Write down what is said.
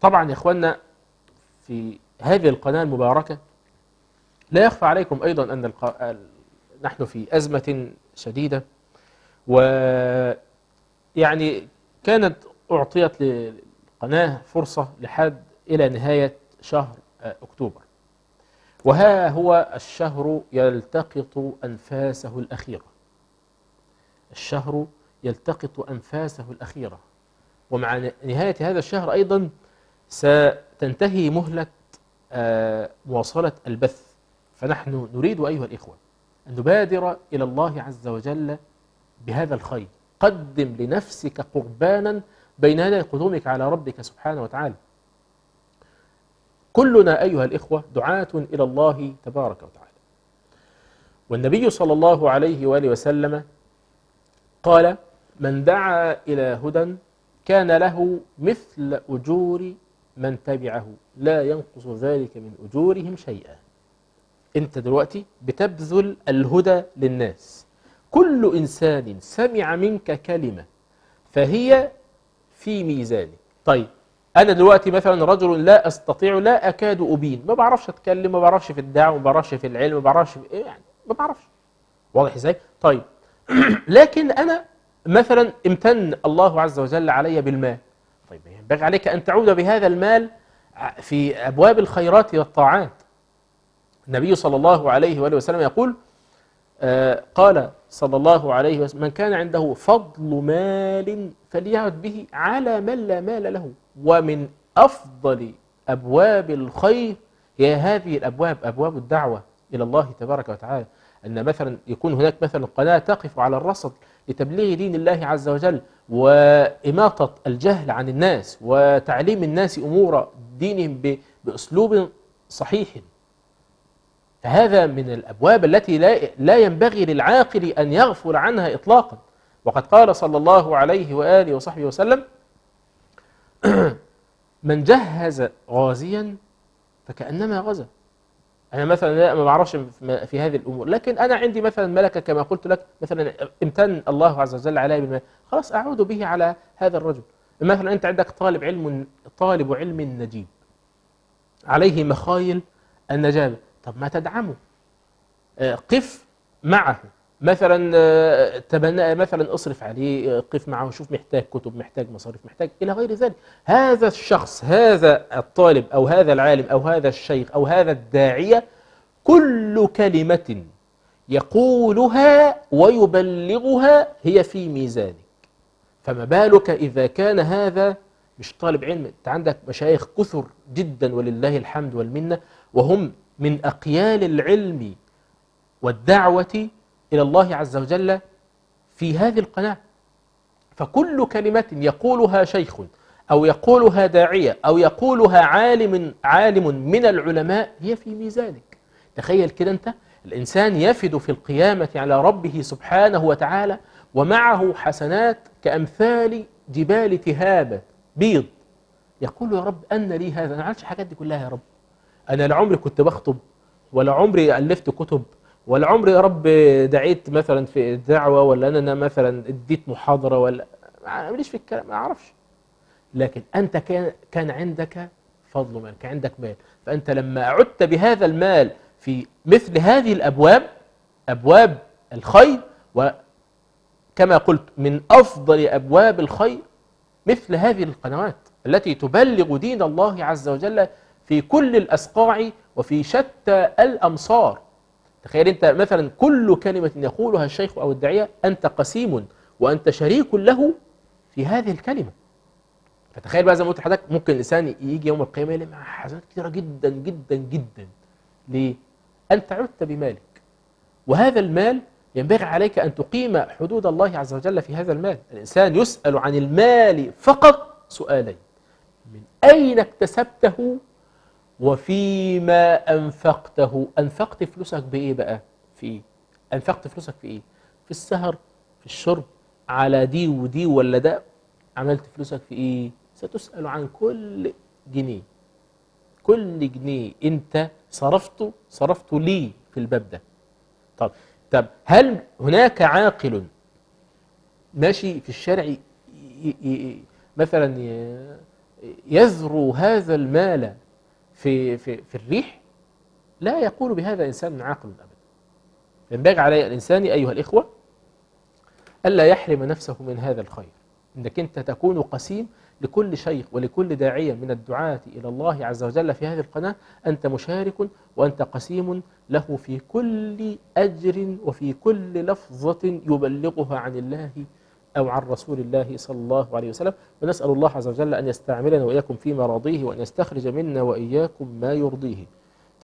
طبعا يا اخوانا في هذه القناة المباركة لا يخفى عليكم ايضا ان نحن في ازمة شديدة، ويعني كانت اعطيت للقناة فرصة لحد الى نهاية شهر اكتوبر، وها هو الشهر يلتقط انفاسه الاخيرة، الشهر يلتقط انفاسه الاخيرة، ومع نهاية هذا الشهر ايضا ستنتهي مهلة مواصلة البث. فنحن نريد أيها الإخوة أن نبادر إلى الله عز وجل بهذا الخير. قدم لنفسك قربانا بين يدي قدومك على ربك سبحانه وتعالى. كلنا أيها الإخوة دعاة إلى الله تبارك وتعالى، والنبي صلى الله عليه وآله وسلم قال: من دعا إلى هدى كان له مثل أجور من تبعه لا ينقص ذلك من أجورهم شيئا. أنت دلوقتي بتبذل الهدى للناس، كل إنسان سمع منك كلمة فهي في ميزانك. طيب أنا دلوقتي مثلا رجل لا أستطيع، لا أكاد أبين، ما بعرفش أتكلم، ما بعرفش في الدعوة، ما بعرفش في العلم، ما بعرفش في إيه، يعني ما بعرفش، واضح إزاي؟ طيب لكن أنا مثلا امتن الله عز وجل علي بالمال، طيب ينبغي عليك أن تعود بهذا المال في أبواب الخيرات والطاعات. النبي صلى الله عليه وآله وسلم يقول، قال صلى الله عليه وسلم: من كان عنده فضل مال فليعد به على من لا مال له. ومن أفضل أبواب الخير هي هذه الأبواب، أبواب الدعوة إلى الله تبارك وتعالى، أن مثلا يكون هناك مثلا قناة تقف على الرصد لتبليغ دين الله عز وجل، وإماطة الجهل عن الناس، وتعليم الناس أمور دينهم بأسلوب صحيح. فهذا من الأبواب التي لا ينبغي للعاقل أن يغفل عنها إطلاقا. وقد قال صلى الله عليه وآله وصحبه وسلم: من جهز غازيا فكأنما غزا. أنا مثلا ما بعرفش في هذه الأمور، لكن أنا عندي مثلا ملكة كما قلت لك، مثلا امتن الله عز وجل علي بالمال، خلاص أعود به على هذا الرجل. مثلا أنت عندك طالب علم نجيب، عليه مخايل النجابة، طب ما تدعمه، قف معه، مثلا تبنى، مثلا اصرف عليه، قف معه، شوف محتاج كتب، محتاج مصاريف، محتاج إلى غير ذلك. هذا الشخص، هذا الطالب أو هذا العالم أو هذا الشيخ أو هذا الداعية، كل كلمة يقولها ويبلغها هي في ميزانك، فما بالك إذا كان هذا مش طالب علم. أنت عندك مشايخ كثر جدا ولله الحمد والمنة، وهم من أقيال العلم والدعوة إلى الله عز وجل في هذه القناة. فكل كلمة يقولها شيخ أو يقولها داعية أو يقولها عالم من العلماء هي في ميزانك. تخيل كده أنت، الإنسان يفد في القيامة على ربه سبحانه وتعالى ومعه حسنات كأمثال جبال تهابة بيض، يقول: يا رب أن لي هذا، أنا عملتش الحاجات دي كلها يا رب، أنا لعمري كنت بخطب، ولا عمري ألفت كتب، ولا عمري يا رب دعيت مثلا في الدعوة، ولا أنا مثلا اديت محاضرة، ولا ماليش في الكلام، ما أعرفش. لكن أنت كان عندك فضل مال، كان عندك مال، فأنت لما عدت بهذا المال في مثل هذه الأبواب، أبواب الخير، وكما قلت من أفضل أبواب الخير مثل هذه القنوات التي تبلغ دين الله عز وجل في كل الأصقاع وفي شتى الأمصار. تخيل أنت مثلا كل كلمة يقولها الشيخ أو الداعية أنت قسيم وأنت شريك له في هذه الكلمة. فتخيل بقى زي ما قلت لحضرتك، ممكن الإنسان يجي يوم القيامة يلاقي معاه حسنات كتيرة جدا جدا جدا. ليه؟ أنت عدت بمالك، وهذا المال ينبغي عليك أن تقيم حدود الله عز وجل في هذا المال. الإنسان يسأل عن المال فقط سؤالين: من أين اكتسبته؟ وفيما أنفقته. أنفقت فلوسك بإيه بقى؟ في إيه؟ أنفقت فلوسك في إيه؟ في السهر، في الشرب، على دي ودي ولا ده؟ عملت فلوسك في إيه؟ ستسأل عن كل جنيه، كل جنيه أنت صرفته ليه في الباب ده. طب هل هناك عاقل ماشي في الشارع مثلا يذرو هذا المال في الريح، لا يقول بهذا إنسان عاقل أبدا. ينبغي على الإنسان أيها الإخوة ألا يحرم نفسه من هذا الخير، إنك أنت تكون قسيم لكل شيخ ولكل داعية من الدعاة إلى الله عز وجل في هذه القناة، أنت مشارك وأنت قسيم له في كل أجر وفي كل لفظة يبلغها عن الله أو عن رسول الله صلى الله عليه وسلم. ونسأل الله عز وجل أن يستعملنا وإياكم في مراضيه، وأن يستخرج منا وإياكم ما يرضيه.